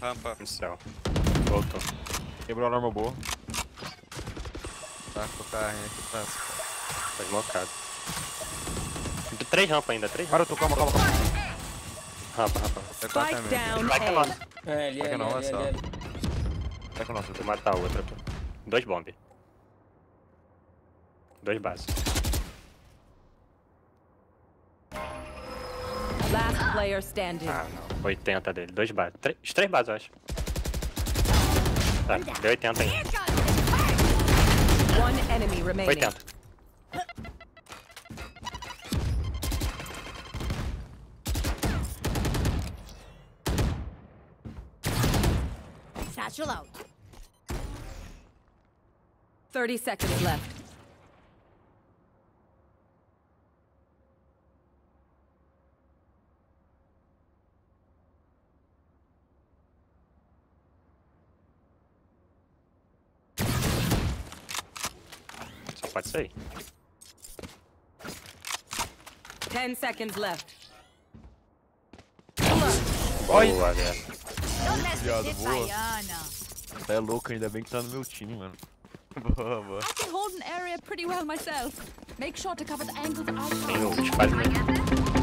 Rampa. Voltou. Quebrou a norma boa. Tá com o carro aqui atrás. Tá desmocado. Três rampas ainda, três rampas. Maroto, calma, calma, calma. Rampa. Vai que é nossa. Vai que é nossa. Vou matar a outra. Dois bombes. Dois bases. Last player standing. Ah, não. 80 dele. Dois bases. Três bases, eu acho. Tá, deu 80 aí. 80. Satchel out. 30 seconds left. Pode sair. 10 seconds left. Boa, velho. Viado, boa. É louco, ainda bem que tá no meu time, mano. Boa, boa. I can hold an area pretty well myself. Make sure to cover the angles outside.